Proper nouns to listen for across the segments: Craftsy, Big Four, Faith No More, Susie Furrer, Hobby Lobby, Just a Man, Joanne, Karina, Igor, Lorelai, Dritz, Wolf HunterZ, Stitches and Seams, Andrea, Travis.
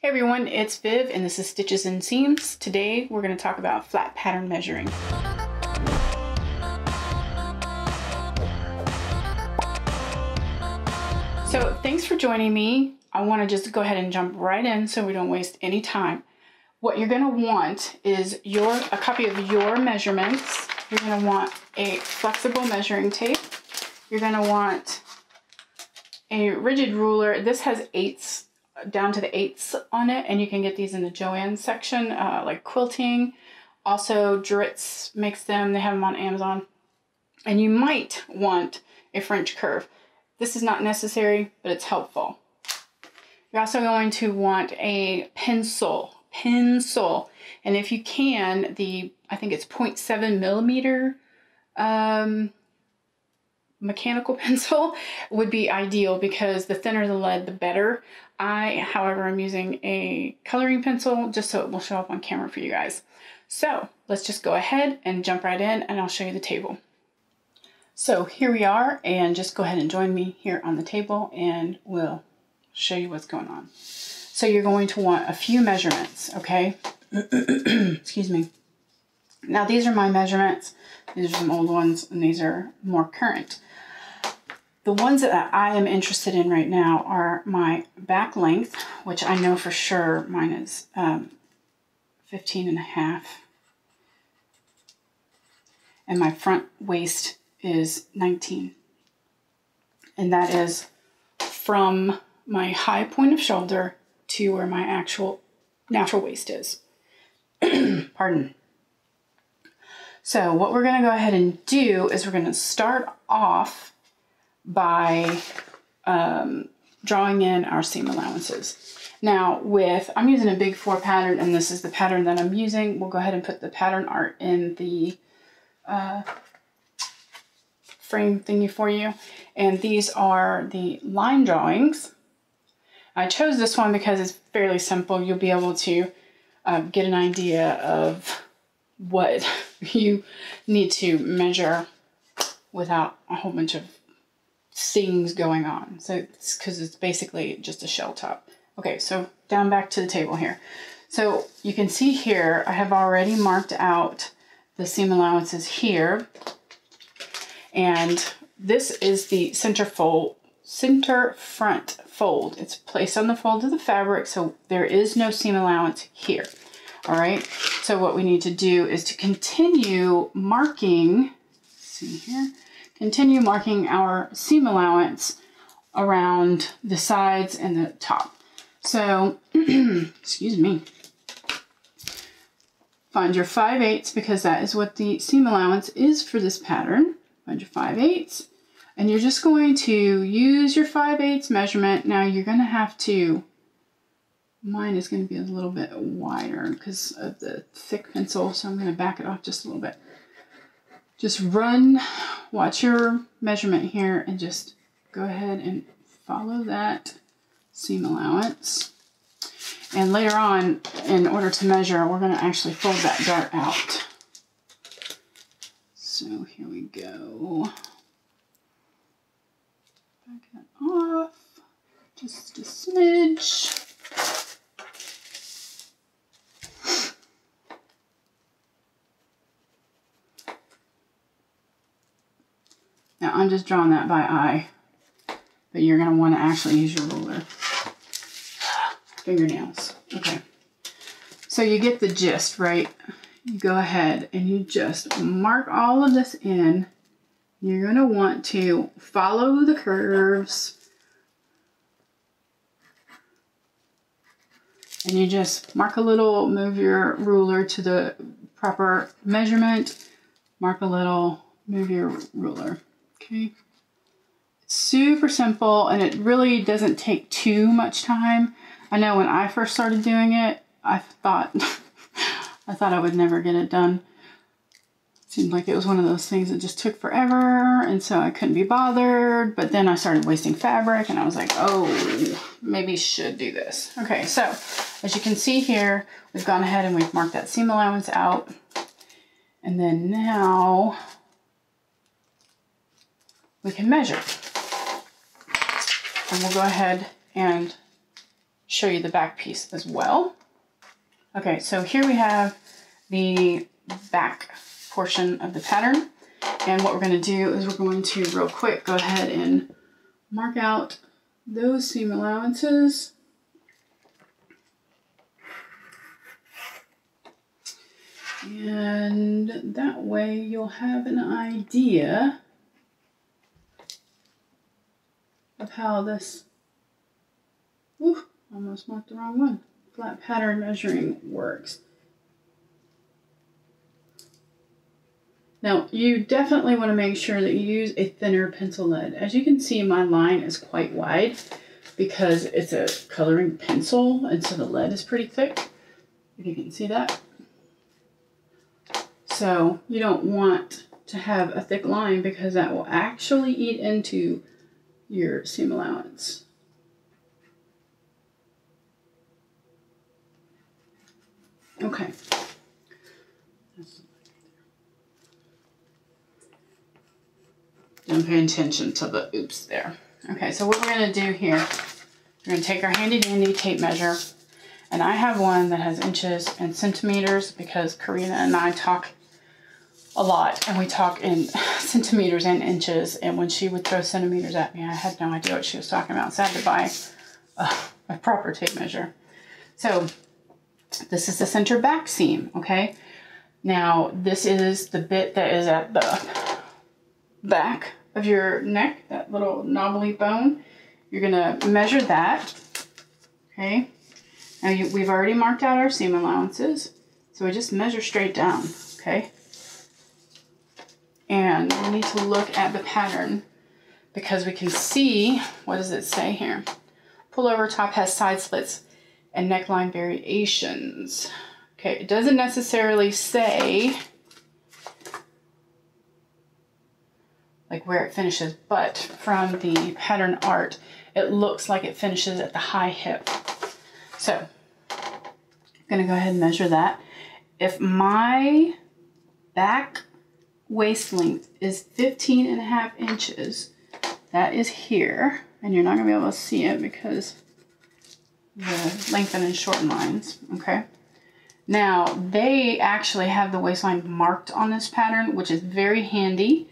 Hey everyone, it's Viv and this is Stitches and Seams. Today we're going to talk about flat pattern measuring. So thanks for joining me. I want to just go ahead and jump right in so we don't waste any time. What you're going to want is a copy of your measurements. You're going to want a flexible measuring tape. You're going to want a rigid ruler. This has eighths, down to the eighths on it, and you can get these in the Joanne section, like quilting. Also, Dritz makes them. They have them on Amazon. And you might want a French curve. This is not necessary, but it's helpful. You're also going to want a pencil. And if you can, I think it's 0.7 millimeter mechanical pencil would be ideal, because the thinner the lead, the better. However, I'm using a coloring pencil just so it will show up on camera for you guys. So let's just go ahead and jump right in and I'll show you the table. So here we are, and just go ahead and join me here on the table and we'll show you what's going on. So you're going to want a few measurements, okay? Excuse me. Now these are my measurements. These are some old ones and these are more current. The ones that I am interested in right now are my back length, which I know for sure mine is 15.5. And my front waist is 19. And that is from my high point of shoulder to where my actual natural waist is. Pardon. So what we're going to go ahead and do is we're going to start off by drawing in our seam allowances. Now I'm using a Big Four pattern, and this is the pattern that I'm using. We'll go ahead and put the pattern art in the frame thingy for you. And these are the line drawings. I chose this one because it's fairly simple. You'll be able to get an idea of what you need to measure without a whole bunch of things going on. So it's because it's basically just a shell top. Okay, so down back to the table here. So you can see here, I have already marked out the seam allowances here. And this is the center front fold. It's placed on the fold of the fabric, so there is no seam allowance here. All right, so what we need to do is to continue marking, continue marking our seam allowance around the sides and the top. So, excuse me, find your 5/8 because that is what the seam allowance is for this pattern. Find your 5/8, and you're just going to use your 5/8 measurement. Now you're going to have to, mine is going to be a little bit wider because of the thick pencil, so I'm going to back it off just a little bit. Just watch your measurement here and just go ahead and follow that seam allowance. And later on, in order to measure, we're going to actually fold that dart out. So here we go. Back that off just a smidge. Now I'm just drawing that by eye, but you're going to want to actually use your ruler. Fingernails. Okay. So you get the gist, right? You go ahead and you just mark all of this in. You're going to want to follow the curves. And you just mark a little, move your ruler to the proper measurement. Mark a little, move your ruler. Okay. It's super simple and it really doesn't take too much time. I know when I first started doing it, I thought I thought I would never get it done. It seemed like it was one of those things that just took forever, and so I couldn't be bothered, but then I started wasting fabric and I was like, oh, maybe should do this. Okay, so as you can see here, we've gone ahead and we've marked that seam allowance out. And then now we can measure, and we'll go ahead and show you the back piece as well. Okay, so here we have the back portion of the pattern. And what we're going to do is we're going to real quick go ahead and mark out those seam allowances. And that way you'll have an idea of how this, woo, almost marked the wrong one, flat pattern measuring works. Now, you definitely want to make sure that you use a thinner pencil lead. As you can see, my line is quite wide because it's a coloring pencil, and so the lead is pretty thick, if you can see that. So you don't want to have a thick line because that will actually eat into your seam allowance. Okay. Don't pay attention to the oops there. Okay, so what we're gonna do here, we're gonna take our handy dandy tape measure, and I have one that has inches and centimeters because Karina and I talk a lot, and we talk in centimeters and inches, and when she would throw centimeters at me, I had no idea what she was talking about, so I had to buy a proper tape measure. So this is the center back seam, okay? Now this is the bit that is at the back of your neck, that little knobbly bone. You're gonna measure that, okay? Now we've already marked out our seam allowances, so we just measure straight down, okay? And we need to look at the pattern because we can see, what does it say here? Pullover top has side slits and neckline variations. Okay, it doesn't necessarily say like where it finishes, but from the pattern art, it looks like it finishes at the high hip. So I'm gonna go ahead and measure that. If my back waist length is 15.5 inches, that is here, and you're not gonna be able to see it because the lengthen and shorten lines, okay? Now, they actually have the waistline marked on this pattern, which is very handy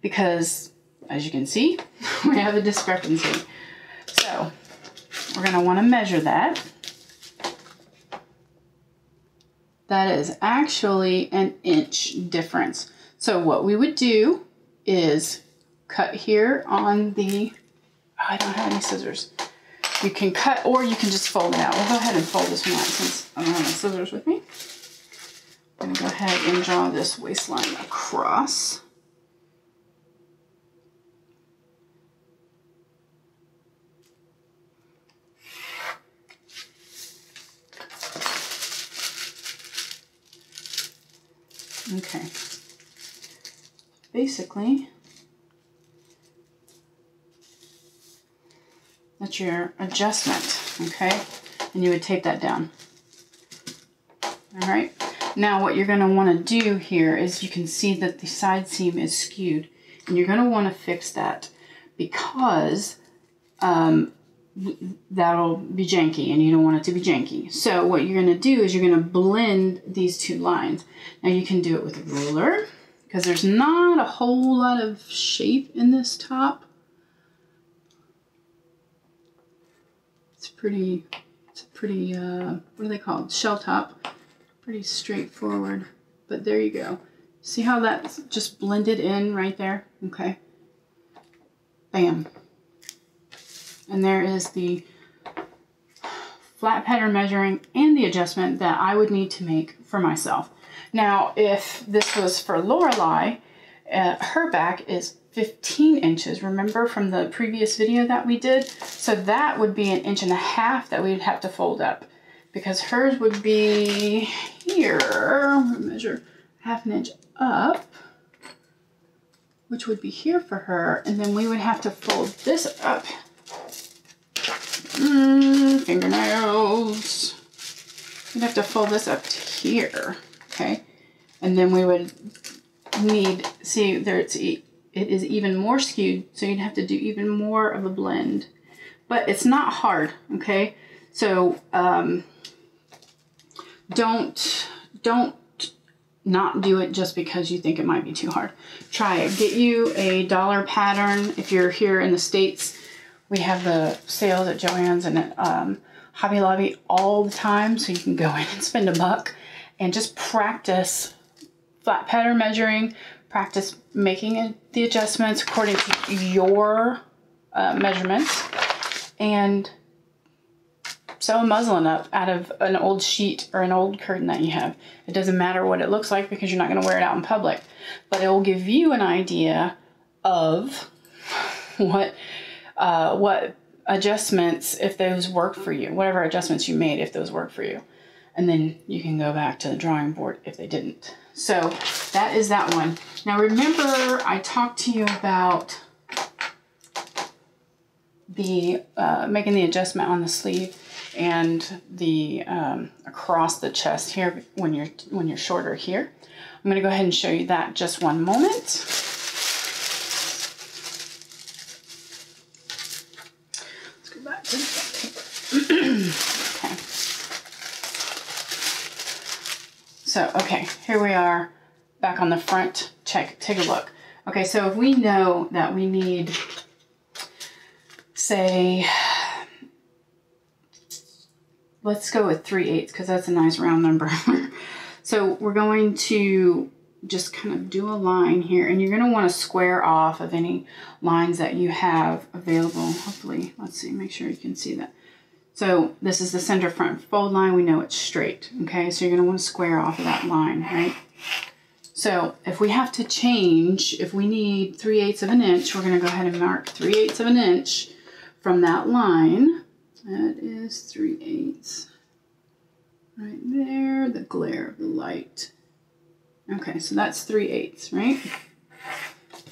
because, as you can see, we have a discrepancy. So we're gonna wanna measure that. That is actually an inch difference. So what we would do is cut here on the, oh, I don't have any scissors. You can cut, or you can just fold it out. We'll go ahead and fold this one out since I don't have my scissors with me. I'm gonna go ahead and draw this waistline across. Okay. Basically, that's your adjustment, okay? And you would tape that down. All right, now what you're gonna wanna do here is you can see that the side seam is skewed, and you're gonna wanna fix that because that'll be janky, and you don't want it to be janky. So what you're gonna do is you're gonna blend these two lines. Now you can do it with a ruler, because there's not a whole lot of shape in this top. It's pretty, what are they called? Shell top. Pretty straightforward, but there you go. See how that's just blended in right there? Okay. Bam. And there is the flat pattern measuring and the adjustment that I would need to make for myself. Now, if this was for Lorelai, her back is 15 inches. Remember from the previous video that we did? So that would be 1.5 inches that we'd have to fold up because hers would be here. Measure 1/2 inch up, which would be here for her. And then we would have to fold this up. Fingernails. We'd have to fold this up to here. Okay, and then we would need, see there it is even more skewed, so you'd have to do even more of a blend, but it's not hard, okay? So don't not do it just because you think it might be too hard. Try it. Get you a dollar pattern. If you're here in the States, we have the sales at Joann's and at Hobby Lobby all the time, so you can go in and spend $1 and just practice flat pattern measuring, practice making the adjustments according to your measurements, and sew a muslin up out of an old sheet or an old curtain that you have. It doesn't matter what it looks like because you're not going to wear it out in public, but it will give you an idea of what adjustments, if those work for you, whatever adjustments you made, if those work for you. And then you can go back to the drawing board if they didn't. So that is that one. Now remember, I talked to you about the making the adjustment on the sleeve and the across the chest here when you're shorter here. I'm gonna go ahead and show you that just one moment. Let's go back to the paper. Okay. So, okay, here we are back on the front. Take a look. Okay, so if we know that we need, say, let's go with 3/8 because that's a nice round number. So we're going to just kind of do a line here, and you're going to want to square off of any lines that you have available. Hopefully, let's see, make sure you can see that. So this is the center front fold line. We know it's straight. Okay, so you're going to want to square off of that line, right? So if we have to change, if we need 3/8 of an inch, we're going to go ahead and mark 3/8 of an inch from that line. That is 3/8 right there, the glare of the light. Okay, so that's 3/8, right?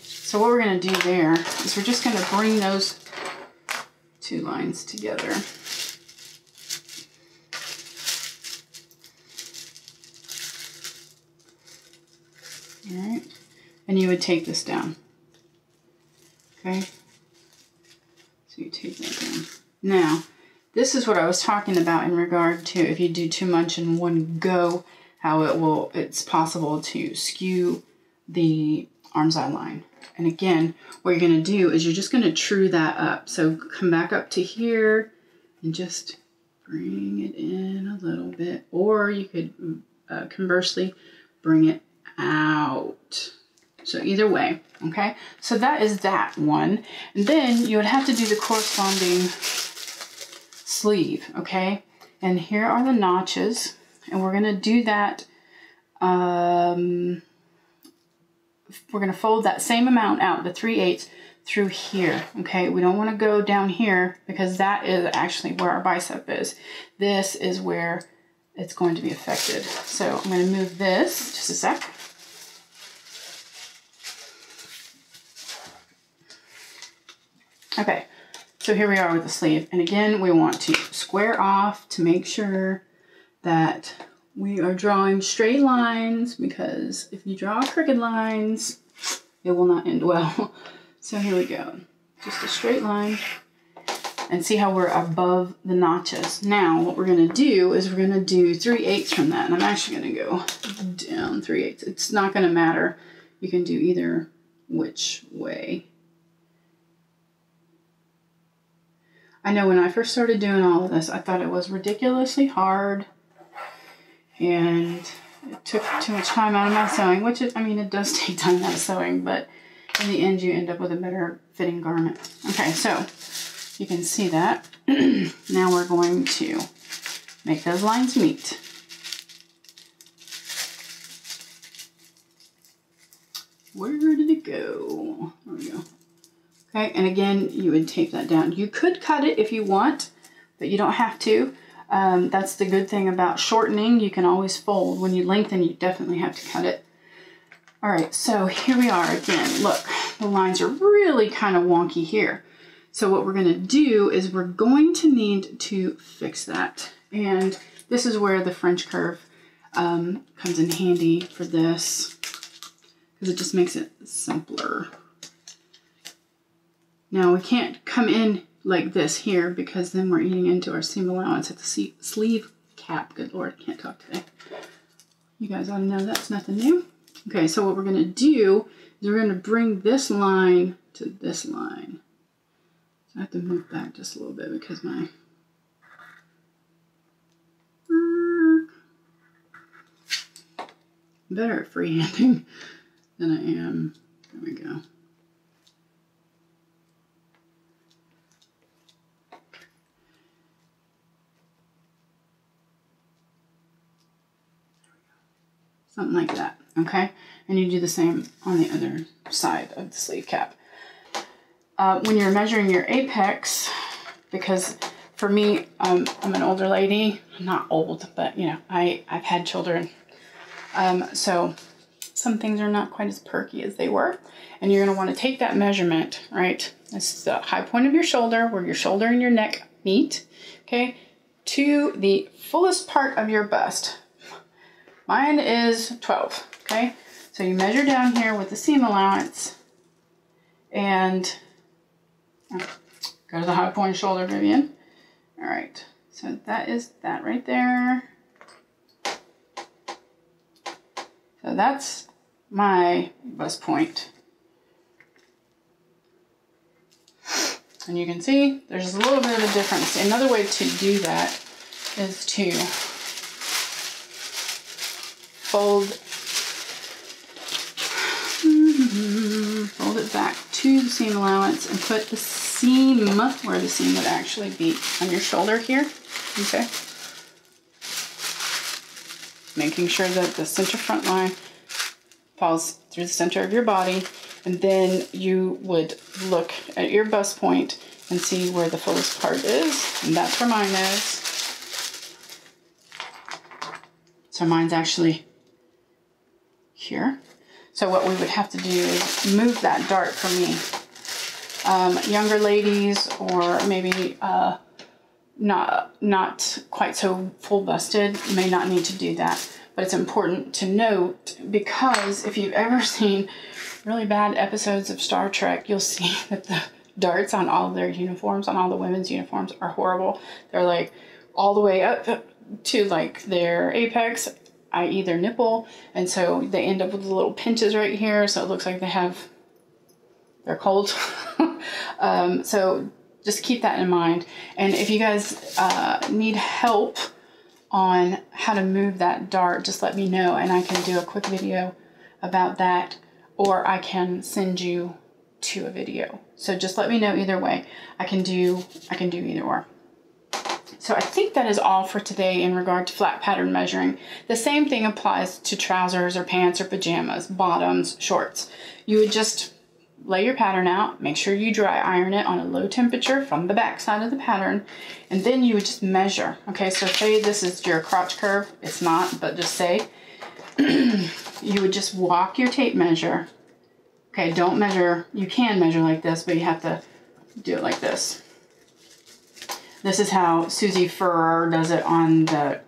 So what we're going to do there is we're just going to bring those two lines together. All right, and you would take this down. Okay, so you take that down. Now, this is what I was talking about in regard to if you do too much in one go, how it will, it's possible to skew the arm's eye line. And again, what you're going to do is you're just going to true that up. So come back up to here and just bring it in a little bit. Or you could conversely bring it out. So either way, okay? So that is that one. And then you would have to do the corresponding sleeve, okay? And here are the notches, and we're gonna do that, we're gonna fold that same amount out, the 3/8 through here, okay? We don't wanna go down here because that is actually where our bicep is. This is where it's going to be affected. So I'm gonna move this, just a sec. Okay, so here we are with the sleeve, and again we want to square off to make sure that we are drawing straight lines, because if you draw crooked lines it will not end well. So here we go, just a straight line, and see how we're above the notches. Now what we're going to do is we're going to do 3/8 from that, and I'm actually going to go down 3/8. It's not going to matter, you can do either which way. I know when I first started doing all of this, I thought it was ridiculously hard and it took too much time out of my sewing, which is, I mean, it does take time out of sewing, but in the end you end up with a better fitting garment. Okay, so you can see that. Now we're going to make those lines meet. Where did it go? There we go. Okay, and again, you would tape that down. You could cut it if you want, but you don't have to. That's the good thing about shortening. You can always fold. When you lengthen, you definitely have to cut it. All right, so here we are again. Look, the lines are really kind of wonky here. So what we're going to do is we're going to need to fix that. And this is where the French curve comes in handy for this, because it just makes it simpler. Now we can't come in like this here, because then we're eating into our seam allowance at the sleeve cap. Good Lord, I can't talk today. You guys ought to know that's nothing new. Okay, so what we're gonna do is we're gonna bring this line to this line. So I have to move back just a little bit because my... better at freehanding than I am. There we go. Something like that, okay? And you do the same on the other side of the sleeve cap. When you're measuring your apex, because for me, I'm an older lady. I'm not old, but you know, I've had children. So some things are not quite as perky as they were. And you're gonna wanna take that measurement, right? This is the high point of your shoulder, where your shoulder and your neck meet, okay? To the fullest part of your bust. Mine is 12, okay? So you measure down here with the seam allowance and go to the high point shoulder, Vivian. All right, so that is that right there. So that's my bust point. And you can see there's a little bit of a difference. Another way to do that is to fold it back to the seam allowance and put the seam where the seam would actually be on your shoulder here, okay? Making sure that the center front line falls through the center of your body, and then you would look at your bust point and see where the fullest part is, and that's where mine is. So mine's actually here. So what we would have to do is move that dart for me. Younger ladies, or maybe not quite so full busted, may not need to do that. But it's important to note, because if you've ever seen really bad episodes of Star Trek, you'll see that the darts on all of their uniforms, on all the women's uniforms, are horrible. They're like all the way up to like their apex, i.e. their nipple, and so they end up with little pinches right here, so it looks like they're cold. So just keep that in mind. And if you guys need help on how to move that dart, just let me know and I can do a quick video about that, or I can send you to a video. So just let me know either way. I can do either or. So I think that is all for today in regard to flat pattern measuring. The same thing applies to trousers or pants or pajamas, bottoms, shorts. You would just lay your pattern out, make sure you dry iron it on a low temperature from the back side of the pattern, and then you would just measure. Okay, so say this is your crotch curve. It's not, but just say you would just walk your tape measure. Okay, don't measure. You can measure like this, but you have to do it like this. This is how Susie Furrer does it on the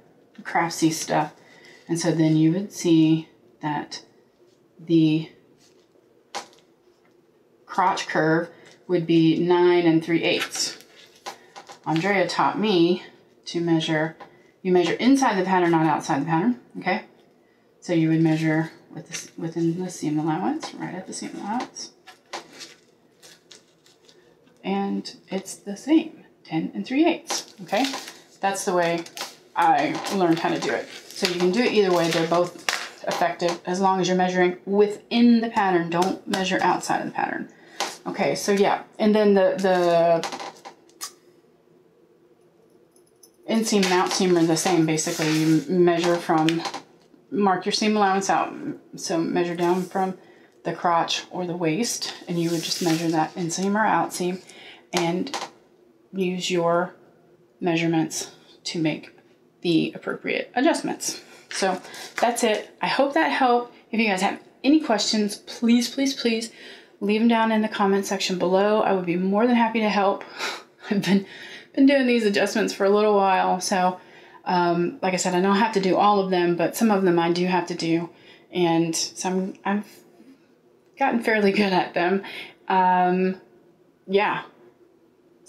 Craftsy stuff. And so then you would see that the crotch curve would be 9 3/8. Andrea taught me to measure, you measure inside the pattern, not outside the pattern, okay? So you would measure with this, within the seam allowance, right at the seam allowance. And it's the same. 10 3/8, okay? That's the way I learned how to do it. So you can do it either way, they're both effective as long as you're measuring within the pattern, don't measure outside of the pattern. Okay, so yeah, and then the inseam and outseam are the same, basically. You measure from, mark your seam allowance out, so measure down from the crotch or the waist, and you would just measure that inseam or outseam, and use your measurements to make the appropriate adjustments. So that's it. I hope that helped. If you guys have any questions, please leave them down in the comment section below. I would be more than happy to help. I've been doing these adjustments for a little while, so like I said, I don't have to do all of them, but some of them I do have to do, and some I've gotten fairly good at them. Yeah.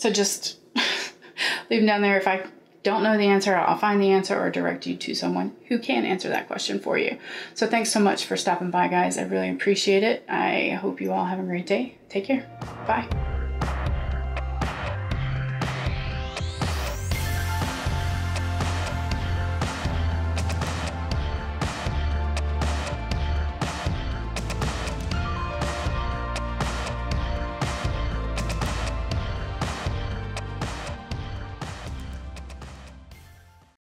So just leave them down there. If I don't know the answer, I'll find the answer or direct you to someone who can answer that question for you. So thanks so much for stopping by, guys. I really appreciate it. I hope you all have a great day. Take care. Bye.